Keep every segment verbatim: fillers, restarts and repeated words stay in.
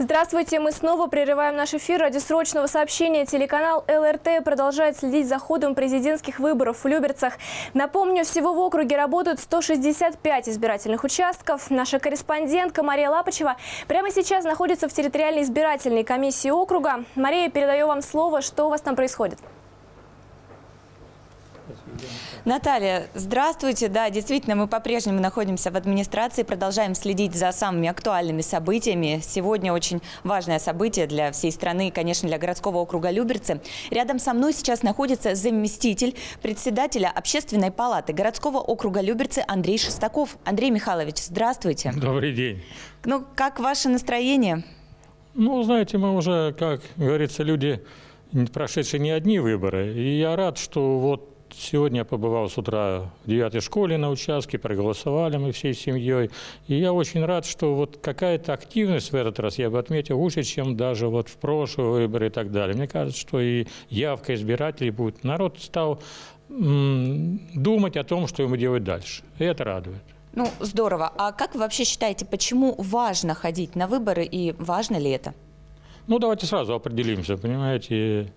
Здравствуйте, мы снова прерываем наш эфир ради срочного сообщения. Телеканал ЛРТ продолжает следить за ходом президентских выборов в Люберцах. Напомню, всего в округе работают сто шестьдесят пять избирательных участков. Наша корреспондентка Мария Лапачева прямо сейчас находится в территориальной избирательной комиссии округа. Мария, передаю вам слово, что у вас там происходит. Наталья, здравствуйте. Да, действительно, мы по-прежнему находимся в администрации, продолжаем следить за самыми актуальными событиями. Сегодня очень важное событие для всей страны и, конечно, для городского округа Люберцы. Рядом со мной сейчас находится заместитель председателя Общественной палаты городского округа Люберцы Андрей Шестаков. Андрей Михайлович, здравствуйте. Добрый день. Ну, как ваше настроение? Ну, знаете, мы уже, как говорится, люди, прошедшие не одни выборы. И я рад, что вот сегодня я побывал с утра в девятой школе на участке, проголосовали мы всей семьей. И я очень рад, что вот какая-то активность в этот раз, я бы отметил, лучше, чем даже вот в прошлые выборы и так далее. Мне кажется, что и явка избирателей будет. Народ стал думать о том, что ему делать дальше. И это радует. Ну, здорово. А как вы вообще считаете, почему важно ходить на выборы и важно ли это? Ну, давайте сразу определимся, понимаете.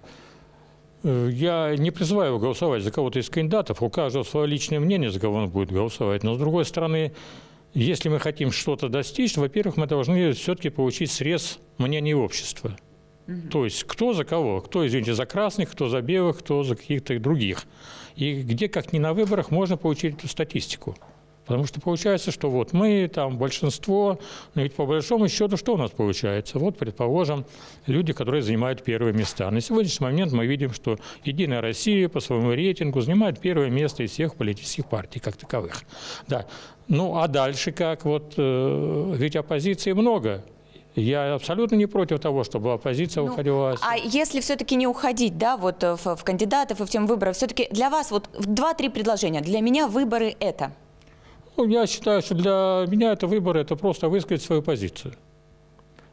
Я не призываю его голосовать за кого-то из кандидатов, у каждого свое личное мнение, за кого он будет голосовать. Но, с другой стороны, если мы хотим что-то достичь, во-первых, мы должны все-таки получить срез мнений общества. Mm-hmm. То есть кто за кого, кто, извините, за красных, кто за белых, кто за каких-то других. И где, как ни на выборах, можно получить эту статистику. Потому что получается, что вот мы, там большинство, но ведь по большому счету что у нас получается? Вот, предположим, люди, которые занимают первые места. На сегодняшний момент мы видим, что «Единая Россия» по своему рейтингу занимает первое место из всех политических партий как таковых. Да. Ну а дальше как? Вот, э, ведь оппозиции много. Я абсолютно не против того, чтобы оппозиция ну, уходила. А если все-таки не уходить, да, вот в, в кандидатов и в тему выборов, все-таки для вас вот два-три предложения. Для меня выборы – это… Я считаю, что для меня это выбор, это просто высказать свою позицию.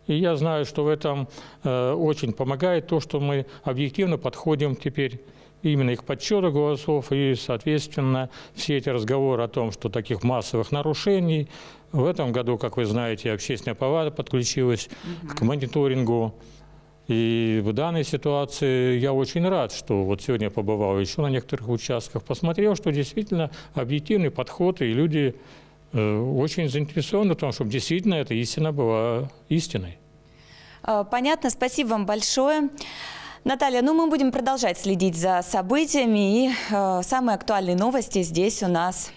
И я знаю, что в этом э, очень помогает то, что мы объективно подходим теперь именно к подсчету голосов. И, соответственно, все эти разговоры о том, что таких массовых нарушений. В этом году, как вы знаете, Общественная палата подключилась [S2] Mm-hmm. [S1] К мониторингу. И в данной ситуации я очень рад, что вот сегодня я побывал еще на некоторых участках, посмотрел, что действительно объективный подход, и люди очень заинтересованы в том, чтобы действительно эта истина была истиной. Понятно, спасибо вам большое. Наталья, ну мы будем продолжать следить за событиями, и э, самые актуальные новости здесь у нас.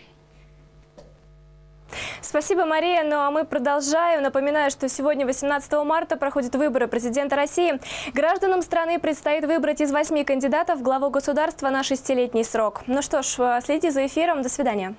Спасибо, Мария. Ну а мы продолжаем. Напоминаю, что сегодня, восемнадцатого марта, проходят выборы президента России. Гражданам страны предстоит выбрать из восьми кандидатов главу государства на шестилетний срок. Ну что ж, следите за эфиром. До свидания.